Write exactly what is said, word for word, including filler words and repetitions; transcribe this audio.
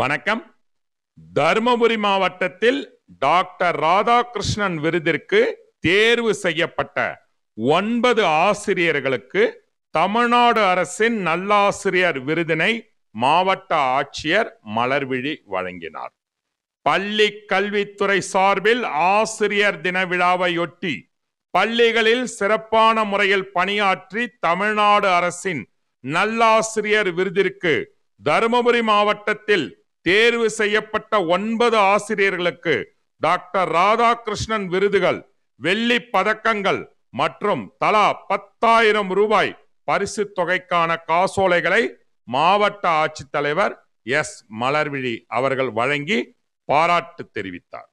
வணக்கம். தர்மபுரி மாவட்டத்தில் டாக்டர் ராதாகிருஷ்ணன் விருதிற்கு தேர்வு செய்யப்பட்ட ஒன்பது ஆசிரியர்களுக்கு தமிழ்நாடு அரசின் நல்லாசிரியர் விருதினை மாவட்ட ஆட்சியர் மலர்விழி வழங்கினார். பள்ளி கல்வித்துறை சார்பில் ஆசிரியர் தின விழாவையொட்டி பள்ளிகளில் சிறப்பான முறையில் பணியாற்றி தமிழ்நாடு அரசின் நல்லாசிரியர் விருதிற்கு தருமபுரி மாவட்டத்தில் தேர்வு செய்யப்பட்ட ஒன்பது ஆசிரியர்களுக்கு டாக்டர் ராதாகிருஷ்ணன் விருதுகள், வெள்ளி பதக்கங்கள் மற்றும் தலா பத்தாயிரம் ரூபாய் பரிசு தொகைக்கான காசோலைகளை மாவட்ட ஆட்சித்தலைவர் எஸ் மலர்விழி அவர்கள் வழங்கி பாராட்டு தெரிவித்தார்.